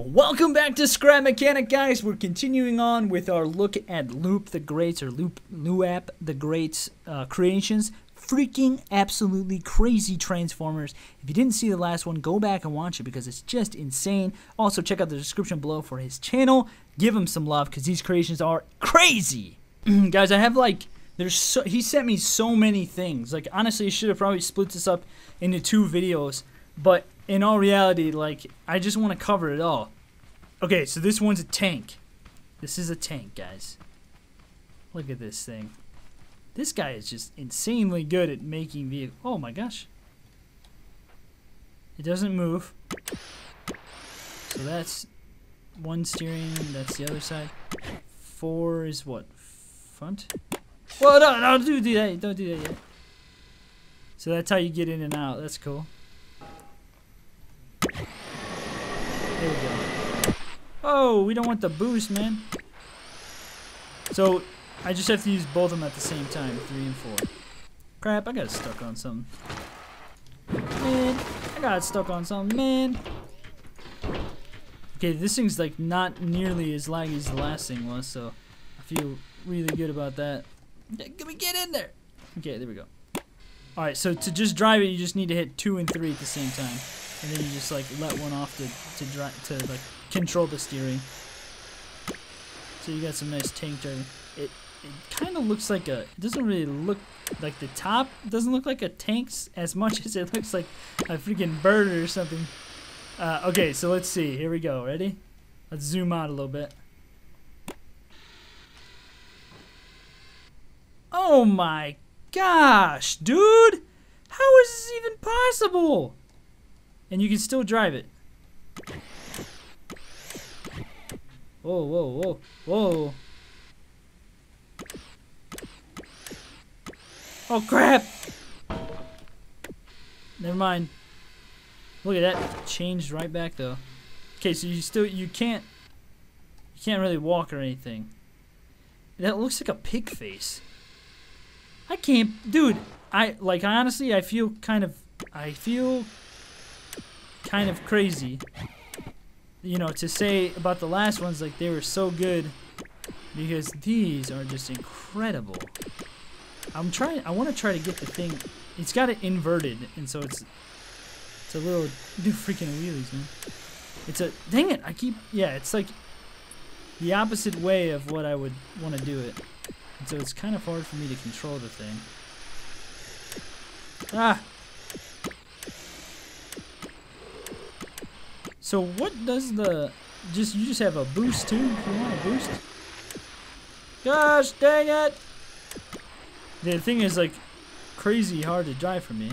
Welcome back to Scrap Mechanic, guys. We're continuing on with our look at Loop the Great's, or Loop Luap the Great's creations. Freaking absolutely crazy Transformers. If you didn't see the last one, go back and watch it because it's just insane. Also, check out the description below for his channel. Give him some love because these creations are crazy. Guys, I have like... he sent me so many things. Like, honestly, I should have probably split this up into two videos. But in all reality, like, I just want to cover it all. Okay, so this one's a tank. This is a tank, guys. Look at this thing. This guy is just insanely good at making vehicles. Oh my gosh. It doesn't move. So that's one steering, that's the other side. Four is what? Front? Well, no, don't do that. Don't do that yet. So that's how you get in and out. That's cool. There we go. Oh, we don't want the boost, man. So I just have to use both of them at the same time, 3 and 4. Crap, I got stuck on something. Man, I got stuck on something, man. Okay, this thing's like not nearly as laggy as the last thing was, so I feel really good about that. Can we get in there? Okay, there we go. Alright, so to just drive it, you just need to hit 2 and 3 at the same time. And then you just like let one off to like control the steering. So you got some nice tank driving. It kind of looks like a. It doesn't really look like the top. It doesn't look like a tank as much as it looks like a freaking bird or something. Okay, so let's see. Here we go. Ready? Let's zoom out a little bit. Oh my gosh, dude! How is this even possible? And you can still drive it. Whoa, whoa, whoa, whoa. Oh, crap! Never mind. Look at that. Changed right back, though. Okay, so you can't really walk or anything. That looks like a pig face. I can't... Dude, honestly, I feel kind of crazy, you know, to say about the last ones, like they were so good, because these are just incredible. I want to try to get the thing. It's got it inverted, and so it's a little do freaking wheelies, man. Dang it! It's like the opposite way of what I would want to do it, and so it's kind of hard for me to control the thing. Ah. So what does you just have a boost too, if you want a boost? Gosh dang it! The thing is like crazy hard to drive for me.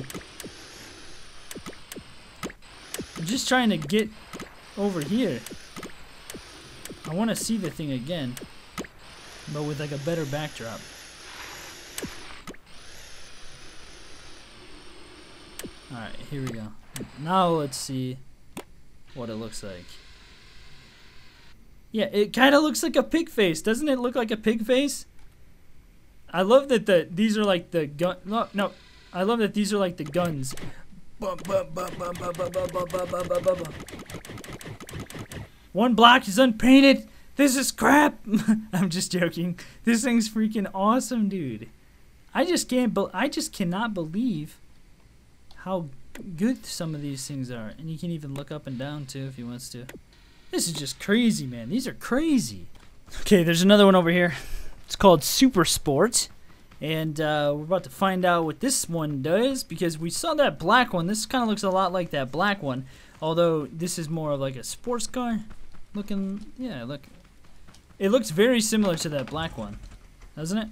I'm just trying to get over here. I want to see the thing again, but with like a better backdrop. Alright, here we go. Now let's see what it looks like. Yeah, it kind of looks like a pig face. Doesn't it look like a pig face? I love that these are like the gun. No, I love that these are like the guns. One block is unpainted. This is crap. I'm just joking. This thing's freaking awesome, dude. I just cannot believe how good some of these things are, and you can even look up and down too if you want to. This is just crazy, man. These are crazy. Okay, there's another one over here. It's called Super Sport, and we're about to find out what this one does, because we saw that black one. This kind of looks a lot like that black one, although this is more of like a sports car looking. Yeah, look, it looks very similar to that black one, doesn't it?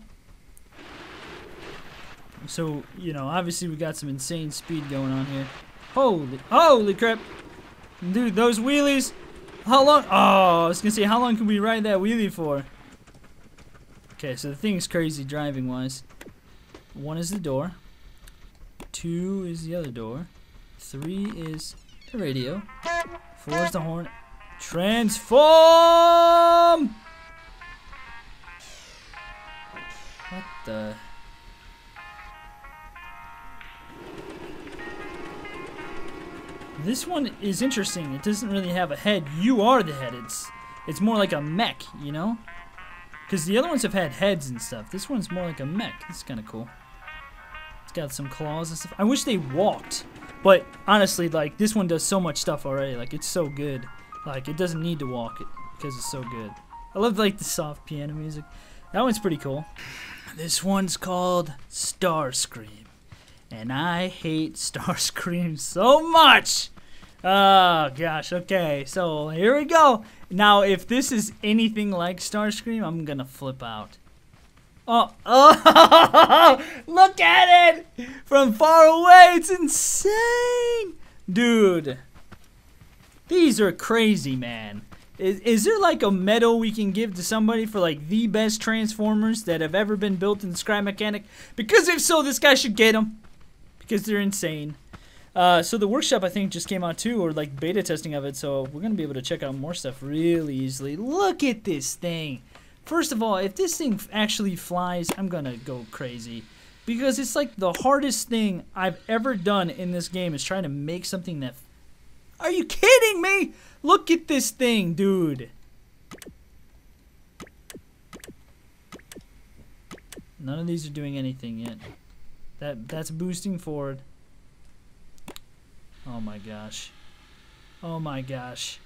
So, you know, obviously we got some insane speed going on here. Holy crap. Dude, those wheelies. How long? Oh, I was going to say, how long can we ride that wheelie for? Okay, so the thing's crazy driving-wise. 1 is the door. 2 is the other door. 3 is the radio. 4 is the horn. Transform! What the... This one is interesting. It doesn't really have a head. You are the head. It's more like a mech, you know? Because the other ones have had heads and stuff. This one's more like a mech. It's kind of cool. It's got some claws and stuff. I wish they walked. But honestly, like, this one does so much stuff already. Like, it's so good. Like, it doesn't need to walk it because it's so good. I love, like, the soft piano music. That one's pretty cool. This one's called Starscream. And I hate Starscream so much! Oh, gosh. Okay, so here we go. Now, if this is anything like Starscream, I'm gonna flip out. Oh, oh! Look at it! From far away, it's insane! Dude. These are crazy, man. Is there like a medal we can give to somebody for like the best Transformers that have ever been built in Scrap Mechanic? Because if so, this guy should get them. Because they're insane. So the workshop I think just came out too, or like beta testing of it, so we're gonna be able to check out more stuff really easily. Look at this thing. First of all, if this thing actually flies, I'm gonna go crazy, because it's like the hardest thing I've ever done in this game is trying to make something that... Are you kidding me? Look at this thing, dude. None of these are doing anything yet. That's boosting forward. Oh my gosh. Oh my gosh.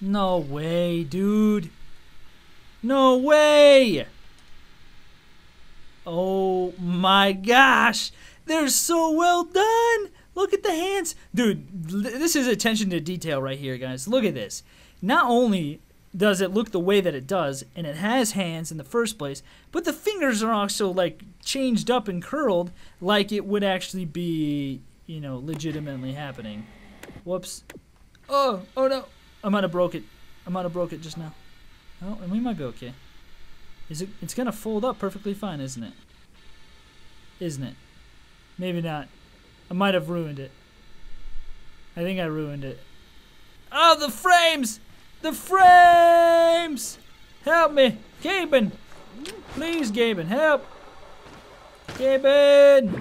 No way, dude. No way. Oh my gosh. They're so well done. Look at the hands. Dude, this is attention to detail right here, guys. Look at this. Not only does it look the way that it does, and it has hands in the first place, but the fingers are also like changed up and curled like it would actually be, you know, legitimately happening. Whoops. Oh, oh no. I might have broke it. I might have broke it just now. Oh, and we might be okay. Is it? It's gonna fold up perfectly fine, isn't it? Isn't it? Maybe not. I might have ruined it. I think I ruined it. Oh, the frames! The frames! Help me! Gaben! Please, Gaben, help! Gaben!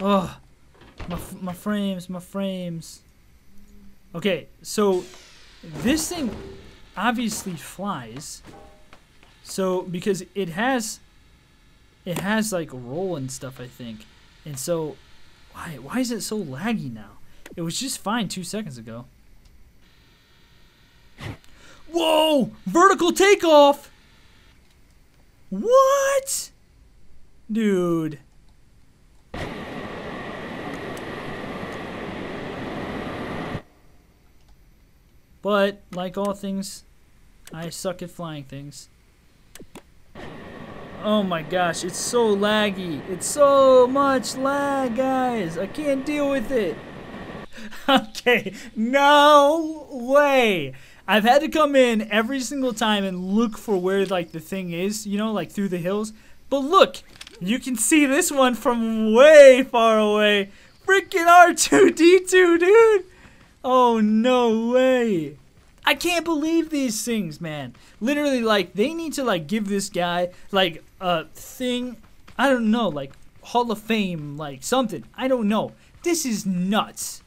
Oh, my frames, my frames. Okay, so this thing obviously flies. So, because it has like roll and stuff, I think. And so why is it so laggy now? It was just fine 2 seconds ago. Whoa! Vertical takeoff! What? Dude. But like all things, I suck at flying things. Oh my gosh, it's so laggy. It's so much lag, guys. I can't deal with it. Okay, no way. I've had to come in every single time and look for where like the thing is, you know, like through the hills. But look, you can see this one from way far away. Freaking R2-D2, dude. Oh, no way. I can't believe these things, man. Literally, like, they need to, like, give this guy, like, a thing. I don't know, like, Hall of Fame, like, something. I don't know. This is nuts.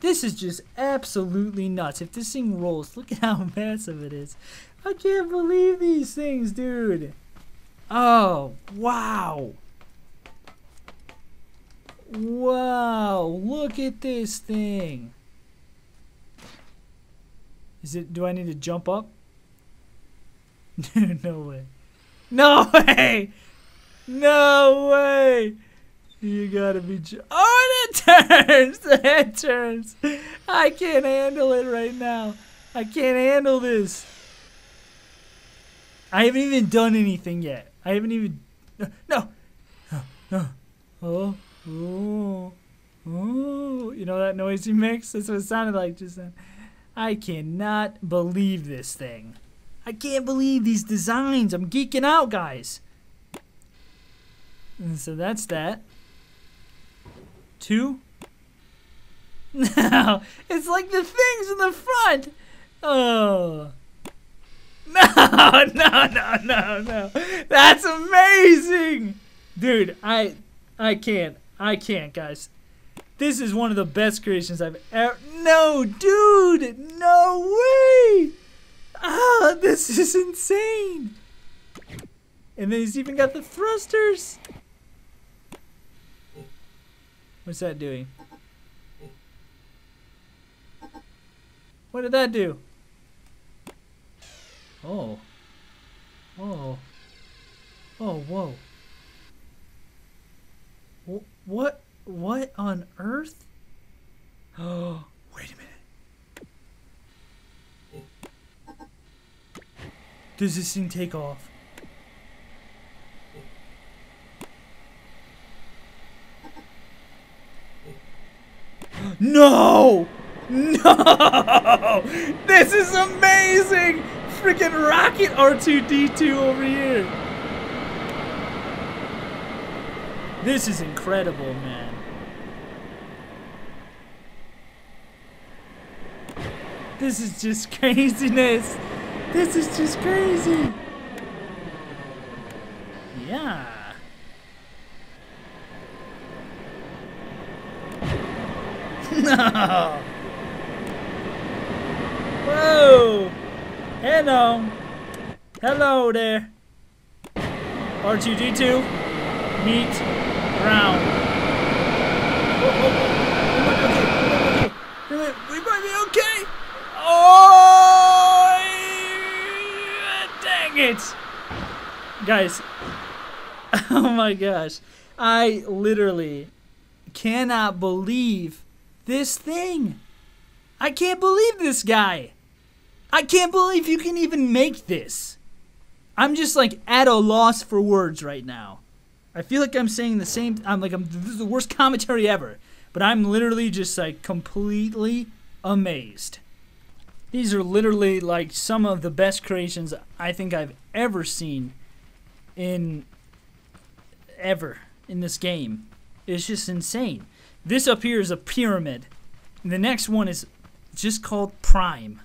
This is just absolutely nuts. If this thing rolls, look at how massive it is. I can't believe these things, dude. Oh, wow. Wow, look at this thing. Is it, do I need to jump up? No way. No way! No way! You gotta be... Oh, and it turns! The head turns! I can't handle it right now. I can't handle this. I haven't even done anything yet. I haven't even... No! No! Oh, oh, oh. You know that noise he makes? That's what it sounded like just then. I cannot believe this thing. I can't believe these designs. I'm geeking out, guys. And so that's that. Two. Now, it's like the things in the front. Oh. No. That's amazing. Dude, I can't, guys. This is one of the best creations I've ever... No, dude! No way! Ah, this is insane! And then he's even got the thrusters! What's that doing? What did that do? Oh. Oh. Oh, whoa. What? What on earth? Oh, wait a minute. Does this thing take off? No! No! This is amazing! Freaking rocket R2-D2 over here. This is incredible, man. This is just craziness. This is just crazy. Yeah. No. Whoa. Hello. Hello there. R2-D2. Meet Brown. Whoa. Okay. We might be okay. Oh, dang it, guys. Oh my gosh, I literally cannot believe this thing. I can't believe this guy. I can't believe you can even make this. I'm just like at a loss for words right now. I feel like I'm saying the same. This is the worst commentary ever, but I'm literally just like completely amazed. These are literally like some of the best creations I think I've ever seen in this game. It's just insane. This up here is a pyramid. And the next one is just called Prime.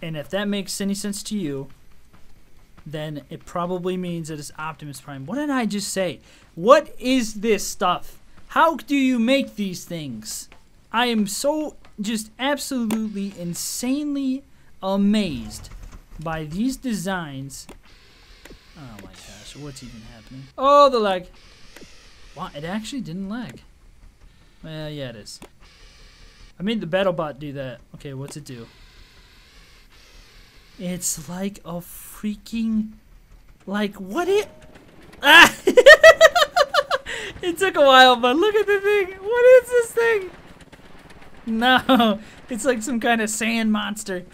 And if that makes any sense to you, then it probably means that it's Optimus Prime. What did I just say? What is this stuff? How do you make these things? I am so just absolutely insanely amazed by these designs. Oh my gosh, what's even happening? Oh, the lag. Wow, it actually didn't lag. Well, yeah, it is. I made the BattleBot do that. Okay, what's it do? It's like a freaking... Like, what it... Ah! It took a while, but look at the thing. What is this thing? No, it's like some kind of sand monster.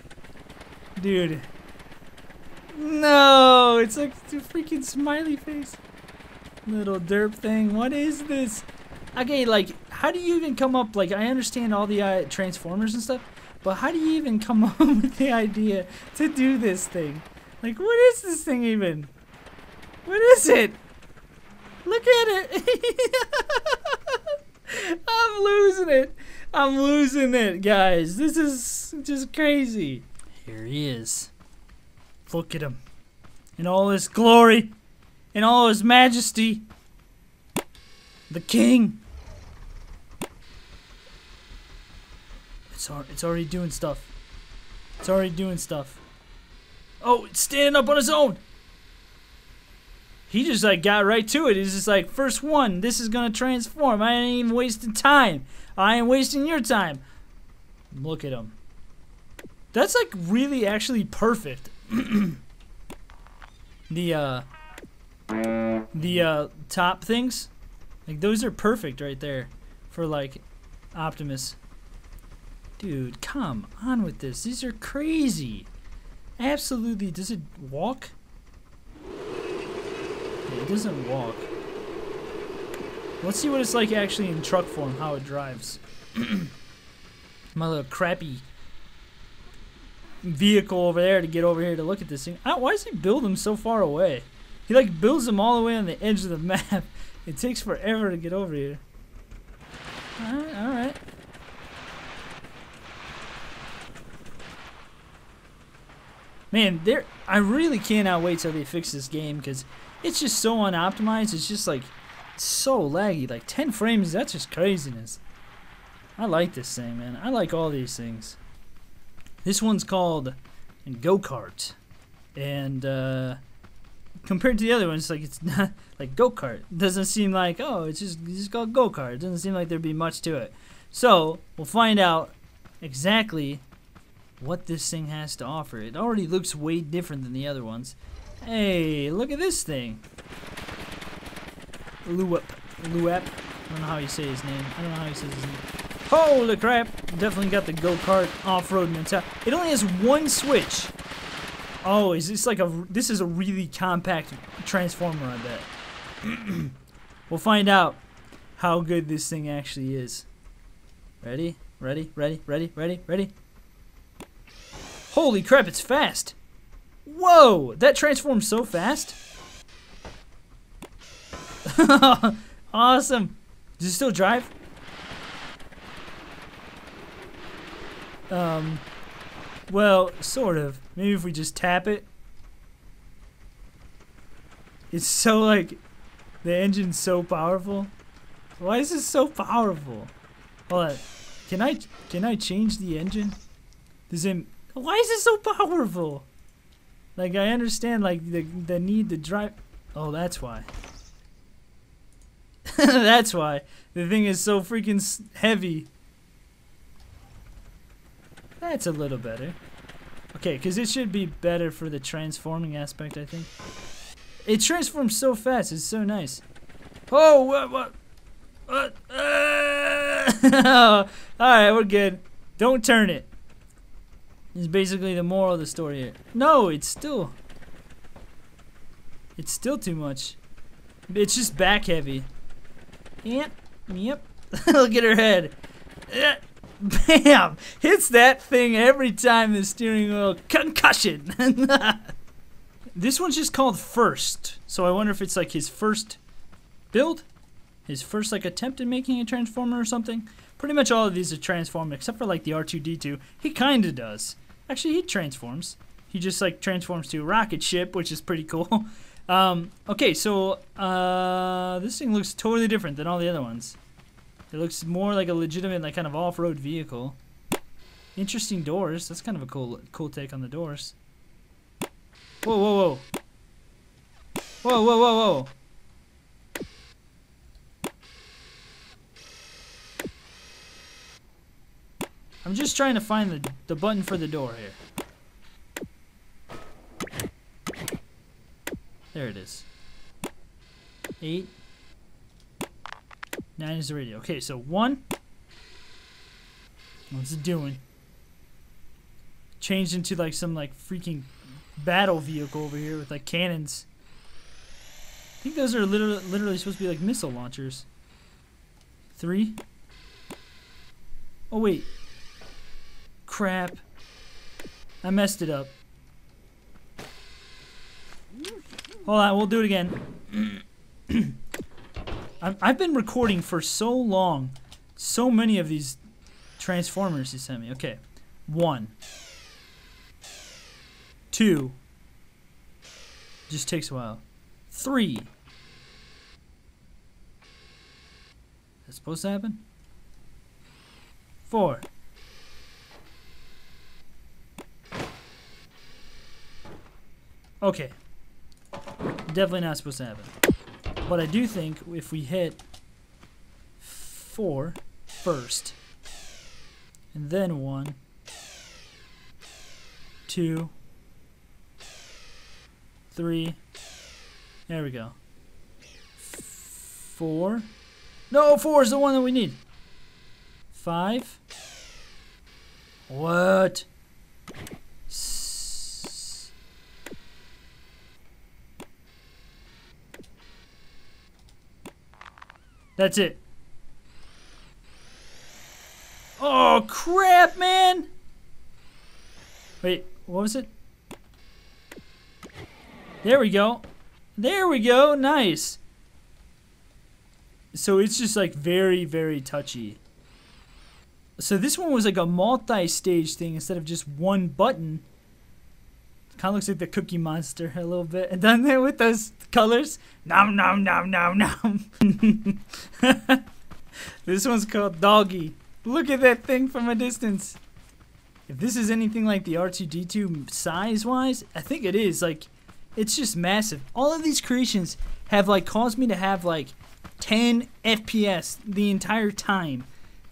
Dude. No, it's like a freaking smiley face. Little derp thing. What is this? Okay, like, how do you even come up? Like, I understand all the Transformers and stuff, but how do you even come up with the idea to do this thing? Like, what is this thing even? What is it? Look at it. I'm losing it. I'm losing it, guys. This is just crazy. Here he is. Look at him. In all his glory. In all his majesty. The king. It's already doing stuff. It's already doing stuff. Oh, it's standing up on his own. He just like got right to it. He's just like, first one, this is gonna transform. I ain't even wasting time. I ain't wasting your time. Look at him. That's like really actually perfect. The top things, like those are perfect right there for like Optimus. Dude, come on with this. These are crazy. Absolutely. Does it walk? It doesn't walk. Let's see what it's like actually in truck form, how it drives. My little crappy vehicle over there to get over here to look at this thing. Why does he build them so far away? He like builds them all the way on the edge of the map. It takes forever to get over here. Alright, alright. Man, I really cannot wait till they fix this game, because it's just so unoptimized. It's just like so laggy. Like 10 frames, that's just craziness. I like this thing, man. I like all these things. This one's called Go-Kart. And compared to the other one, it's like, it's not like Go-Kart. Doesn't seem like, oh, it's just called Go-Kart. It doesn't seem like there'd be much to it. So we'll find out exactly what this thing has to offer. It already looks way different than the other ones. Hey, look at this thing. Luap. Luap. I don't know how you say his name. I don't know how he says his name. Holy crap! Definitely got the go-kart off-road mentality. It only has one switch. Oh, is this like a... This is a really compact Transformer, I bet. We'll find out how good this thing actually is. Ready? Ready? Ready? Ready? Ready? Ready? Holy crap, it's fast! Whoa! That transforms so fast! Awesome! Does it still drive? Well, sort of. Maybe if we just tap it. It's so, like, the engine's so powerful. Why is this so powerful? Hold on. Can I change the engine? Does it... Why is it so powerful? Like, I understand, like, the need to drive... Oh, that's why. That's why. The thing is so freaking heavy. That's a little better. Okay, because it should be better for the transforming aspect, I think. It transforms so fast. It's so nice. Oh, what? Alright, we're good. Don't turn it. Is basically the moral of the story here. No, it's still too much. It's just back heavy. Yep. Look at her head. Bam! Hits that thing every time the steering wheel. Concussion. This one's just called First. So I wonder if it's like his first build, his first like attempt at making a Transformer or something. Pretty much all of these are transformed except for like the R2-D2. He kinda does. Actually, he transforms. He just like transforms to a rocket ship, which is pretty cool. Okay, so this thing looks totally different than all the other ones. It looks more like a legitimate, like, kind of off-road vehicle. Interesting doors. That's kind of a cool take on the doors. Whoa, whoa, whoa! Whoa, whoa, whoa, whoa! I'm just trying to find the button for the door here. There it is. 8, 9 is the radio. Okay, so 1. What's it doing? Changed into like some like freaking battle vehicle over here with like cannons. I think those are literally supposed to be like missile launchers. 3. Oh wait. Crap. I messed it up. Hold on, we'll do it again. I've been recording for so long, so many of these Transformers you sent me. Okay, 1, 2, just takes a while, 3. That's supposed to happen. 4. Okay, definitely not supposed to happen. But I do think if we hit 4 first, and then 1, 2, 3, there we go. 4. No, 4 is the one that we need. 5. What? 6. That's it. Oh crap, man! Wait, what was it? There we go. There we go. Nice. So it's just like very, very touchy. So this one was like a multi-stage thing instead of just one button. Kind of looks like the Cookie Monster a little bit, doesn't it, with those colors? Nom nom nom nom nom. This one's called Doggy. Look at that thing from a distance. If this is anything like the R2-D2 size-wise, I think it is. Like, it's just massive. All of these creations have, like, caused me to have, like, 10 FPS the entire time.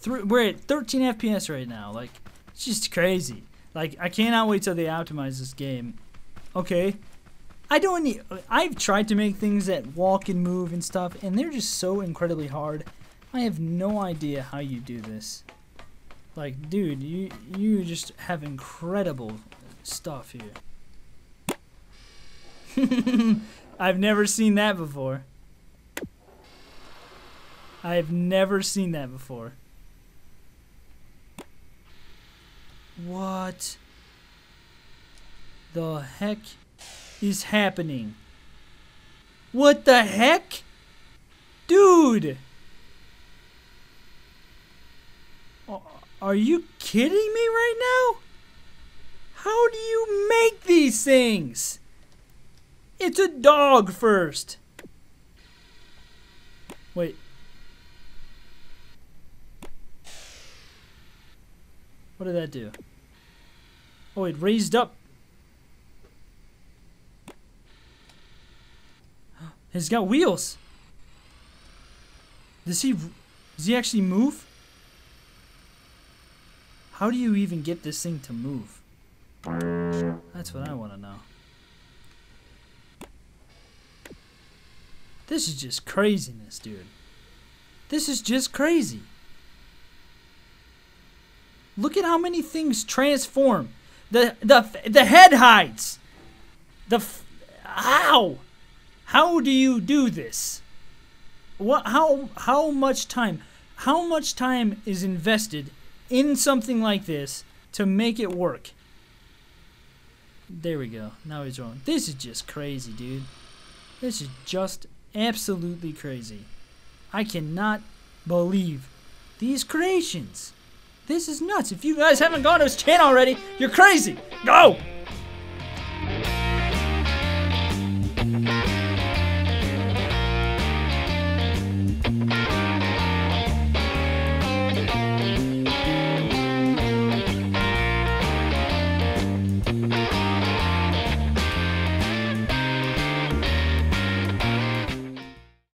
We're at 13 FPS right now. Like, it's just crazy. Like, I cannot wait till they optimize this game. Okay. I've tried to make things that walk and move and stuff, and they're just so incredibly hard. I have no idea how you do this. Like, dude, you just have incredible stuff here. I've never seen that before. I've never seen that before. What the heck is happening? What the heck? Dude! Are you kidding me right now? How do you make these things? It's a dog first. Wait. What did that do? Oh, it raised up. It's got wheels. Does he actually move? How do you even get this thing to move? That's what I want to know. This is just craziness, dude. This is just crazy. Look at how many things transform. The head hides. How? How do you do this? What? How much time? How much time is invested in something like this to make it work? There we go. Now he's wrong. This is just crazy, dude. This is just absolutely crazy. I cannot believe these creations. This is nuts. If you guys haven't gone to his channel already, you're crazy. Go!